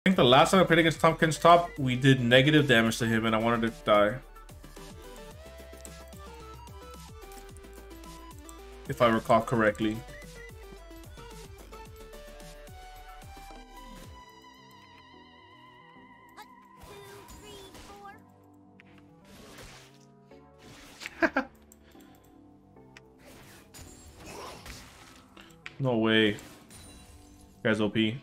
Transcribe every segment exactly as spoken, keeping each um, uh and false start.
I think the last time I played against Tompkins Top, we did negative damage to him and I wanted to die. If I recall correctly. No way. Guys, O P.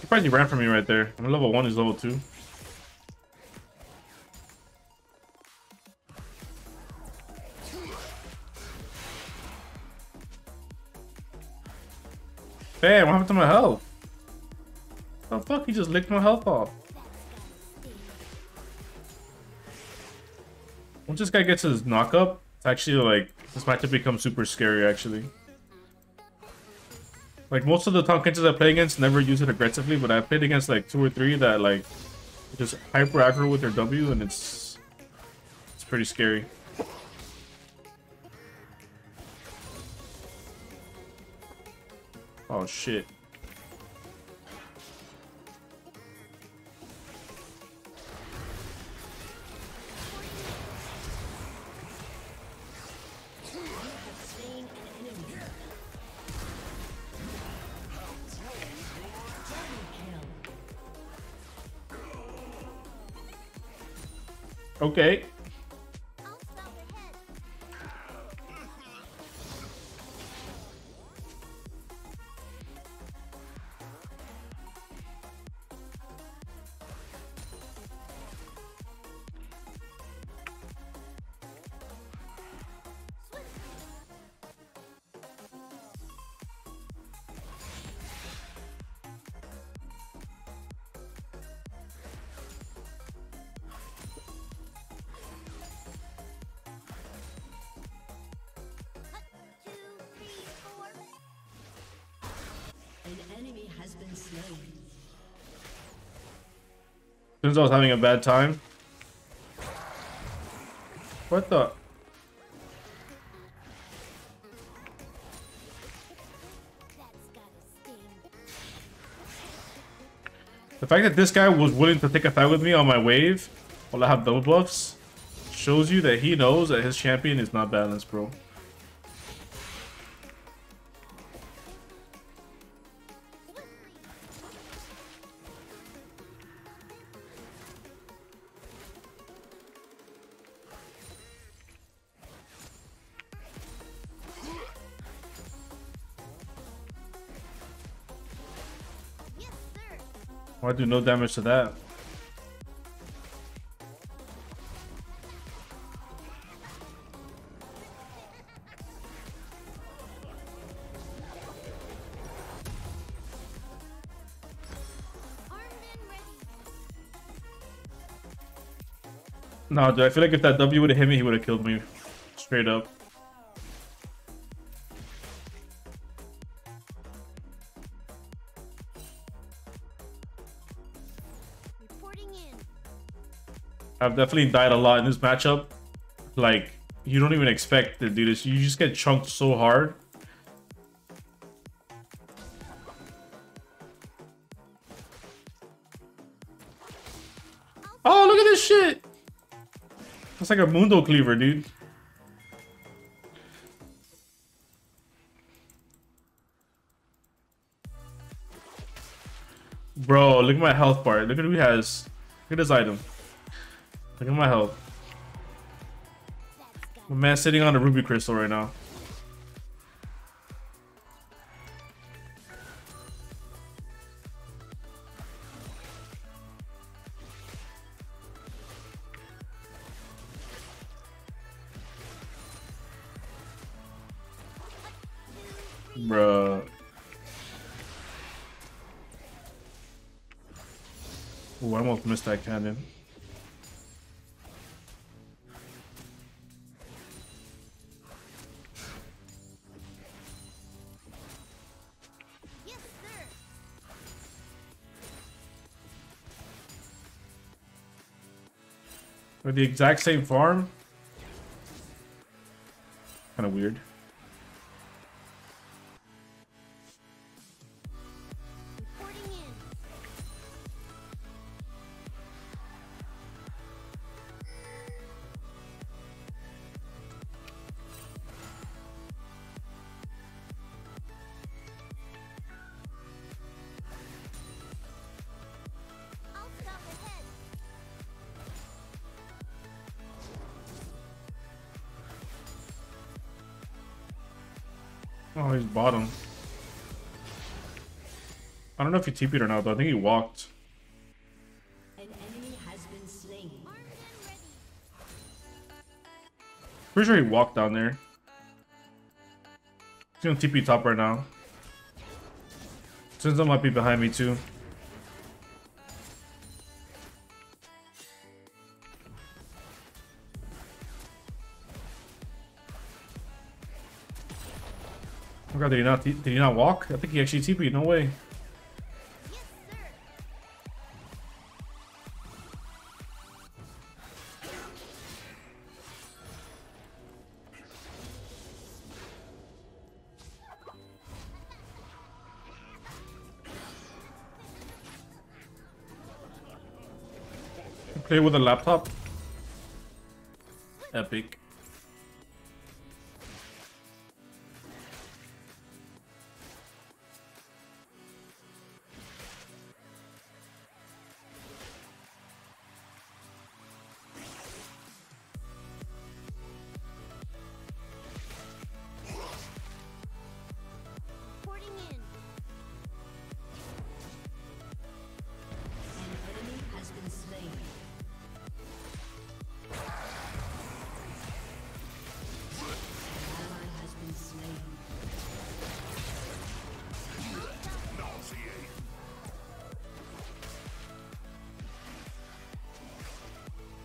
Surprised he ran from me right there. I'm level one, he's level two. Damn, what happened to my health? The fuck, he just licked my health off. Once this guy gets his knockup, it's actually like, this matchup becomes super scary actually. Like most of the Tahm Kenches I play against never use it aggressively, but I played against like two or three that like just hyper aggro with their W and it's, it's pretty scary. Oh shit. Okay. Has been slain. Since I was having a bad time. What the? The fact that this guy was willing to take a fight with me on my wave while I have double buffs shows you that he knows that his champion is not balanced, bro. Oh, I do no damage to that. Nah, dude, I feel like if that W would have hit me, he would have killed me. Straight up. I've definitely died a lot in this matchup. Like, you don't even expect to do this. You just get chunked so hard. Oh, look at this shit! That's like a Mundo Cleaver, dude. Bro, look at my health bar. Look at who he has. Look at this item. Look at my health. My man's sitting on a ruby crystal right now. Bruh. Ooh, I almost missed that cannon. With the exact same farm? Kind of weird. Oh, he's bottom. I don't know if he T P'd or not, but I think he walked. An enemy has been slain. Pretty sure he walked down there. He's gonna T P top right now. Since I might be behind me too. Oh god, did he not did he not walk? I think he actually T P'd, no way. Yes, sir. Play with a laptop. Epic.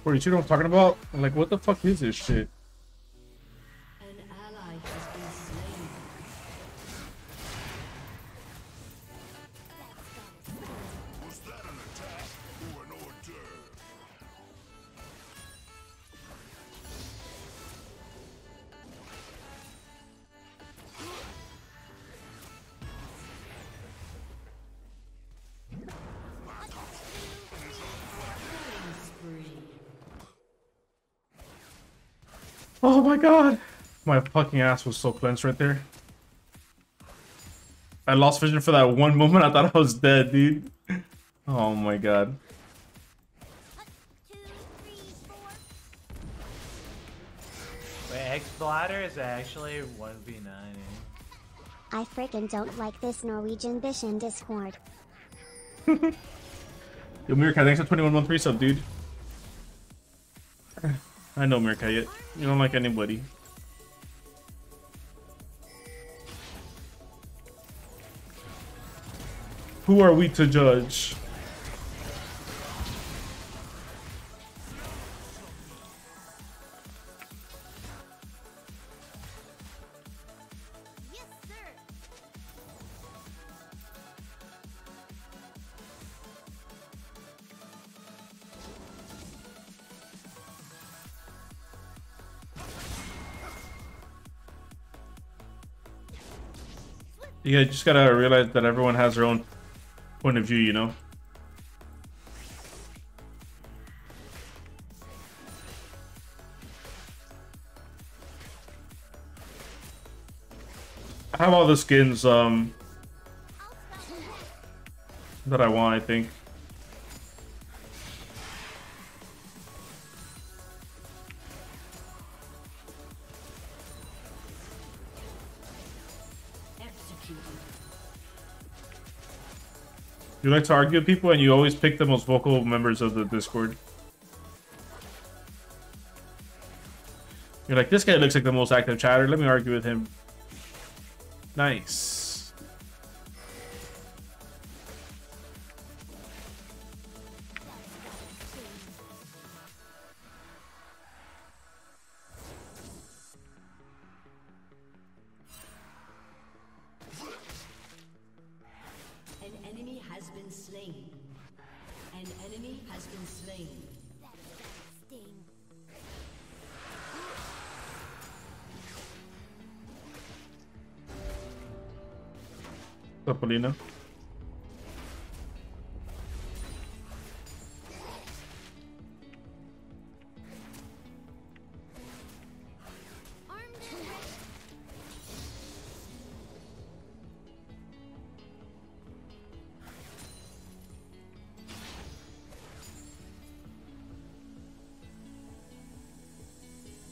Bro, you see what I'm talking about? I'm like, what the fuck is this shit? An ally has been slain. Was that an attack or an order? Oh my god! My fucking ass was so clenched right there. I lost vision for that one moment. I thought I was dead, dude. Oh my god. Wait, X bladder is actually one v nine. I freaking don't like this Norwegian Bishan Discord. Yo, Mirka, thanks for twenty-one month resub, dude. I know, Mirka, you, you don't like anybody. Who are we to judge? Yeah, you just gotta realize that everyone has their own point of view, you know? I have all the skins um, that I want, I think. You like to argue with people, and you always pick the most vocal members of the Discord. You're like, this guy looks like the most active chatter. Let me argue with him. Nice. Been slain. An enemy has been slain. That sting. Topolino.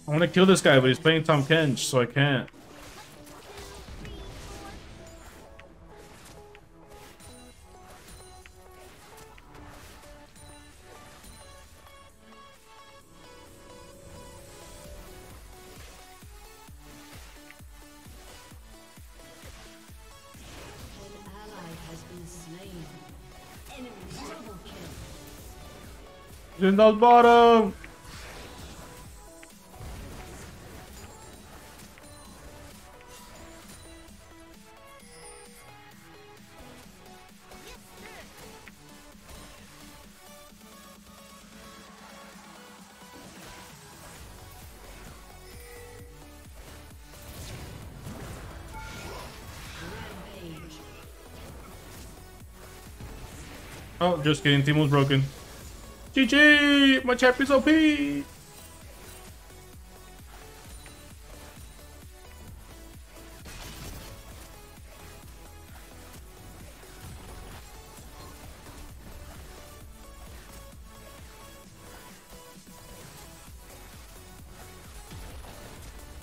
I want to kill this guy, but he's playing Tahm Kenches, so I can't. In the bottom. Oh, just kidding. Team was broken. G G! My champ is O P!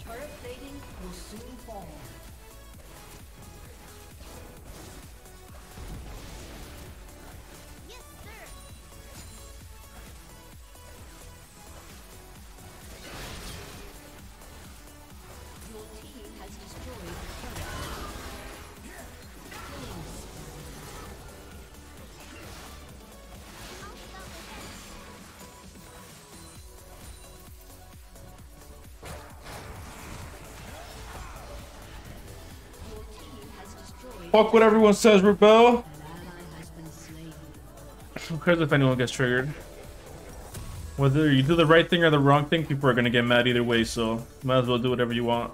Turret plating will soon fall. Fuck what everyone says, rebel. Who cares if anyone gets triggered? Whether you do the right thing or the wrong thing, people are gonna get mad either way, so might as well do whatever you want.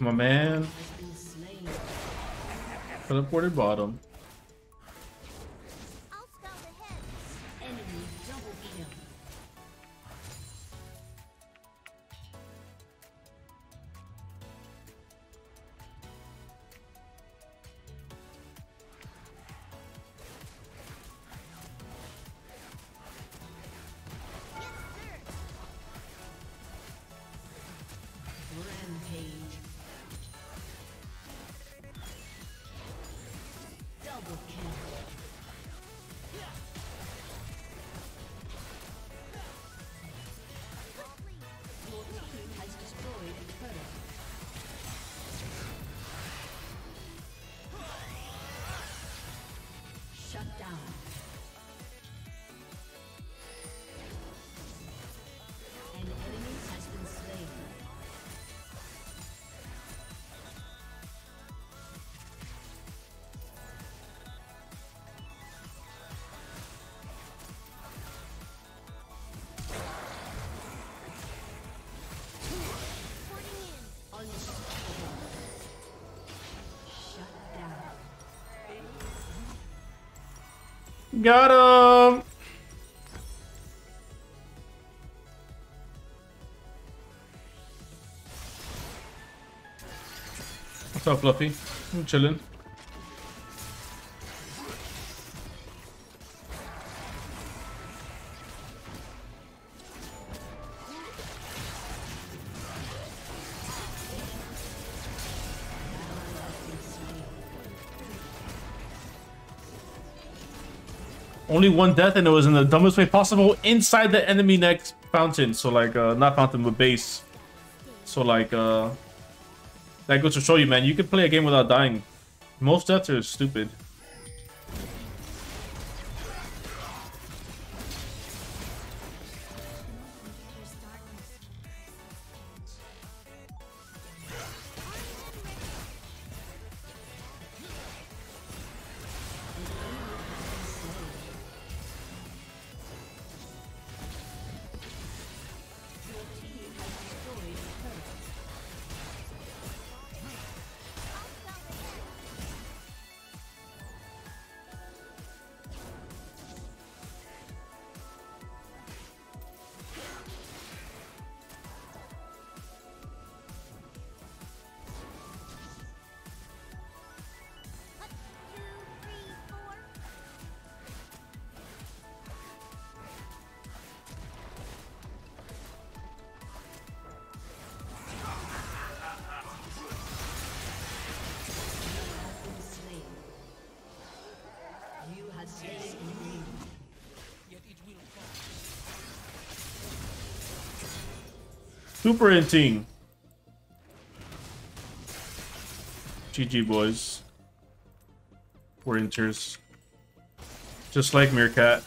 My man. Teleported bottom. Got him! What's up, Fluffy? I'm chilling. Only one death, and it was in the dumbest way possible, inside the enemy next fountain. So like, uh, not fountain, but base. So like, uh, that goes to show you, man, you can play a game without dying. Most deaths are stupid. Super inting. G G, boys. Four inters. Just like Mirkat.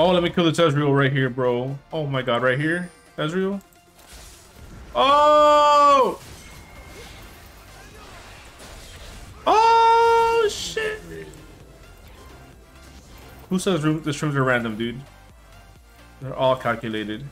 Oh, let me kill this Ezreal right here, bro. Oh my god, right here. Ezreal. Oh! Oh, shit. Who says room, the shrooms are random, dude? They're all calculated.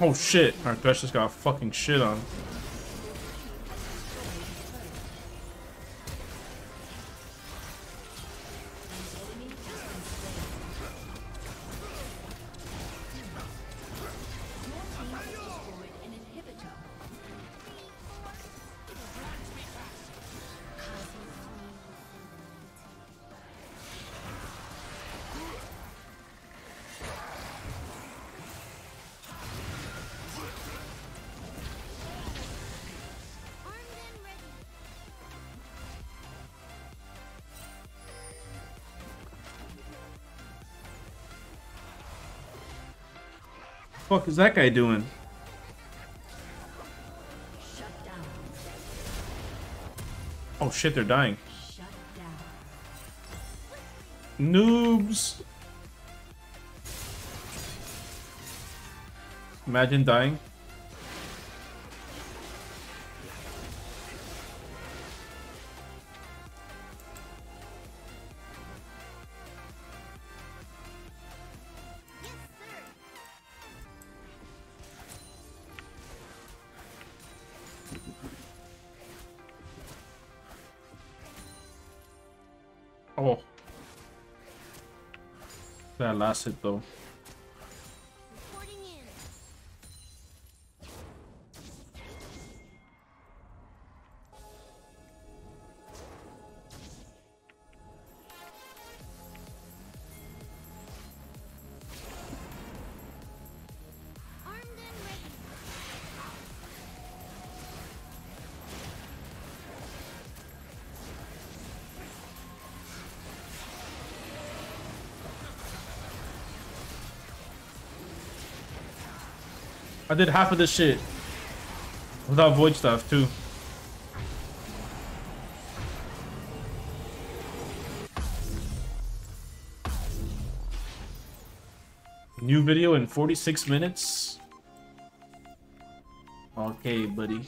Oh shit, our Thresh just got fucking shit on. What the fuck is that guy doing? Shut down. Oh shit, they're dying. Shut down. Noobs. Imagine dying. That last hit though. I did half of this shit without Voidstaff too. New video in forty-six minutes. Okay, buddy.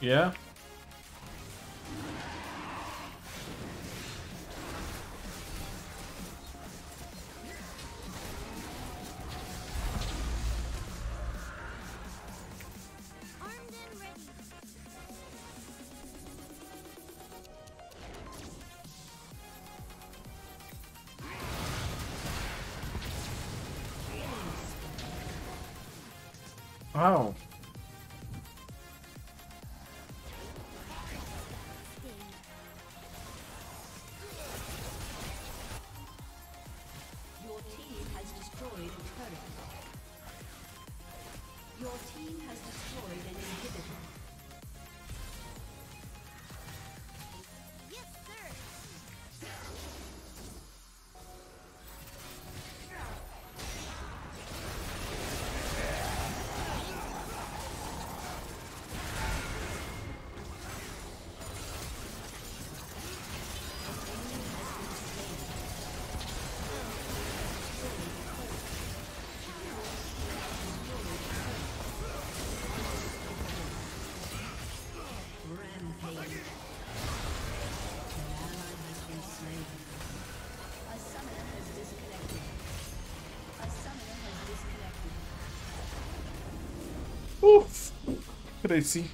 Yeah. Wow. Crazy.